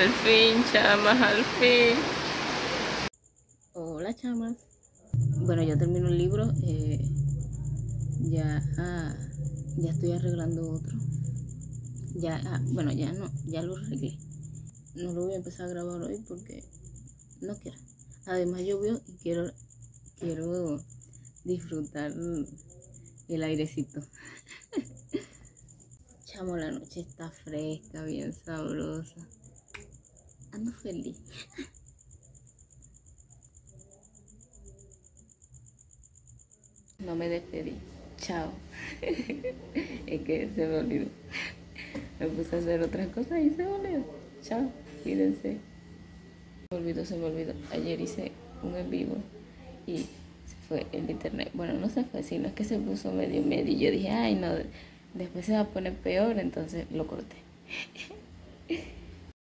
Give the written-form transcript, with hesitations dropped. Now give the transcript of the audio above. al fin, chamas, al fin. Hola, chamas. Bueno, ya termino el libro. Ya estoy arreglando otro. Ya lo arreglé. No lo voy a empezar a grabar hoy porque no quiero. Además llovió y quiero disfrutar el airecito. Chamo, la noche está fresca, bien sabrosa. Ando feliz. No me despedí. Chao. Es que se me olvidó. Me puse a hacer otras cosas y se me olvidó. Chao. Cuídense. Se me olvidó. Ayer hice un en vivo y se fue el internet. Bueno, no se fue, sino es que se puso medio. Yo dije, ay, no, después se va a poner peor, entonces lo corté.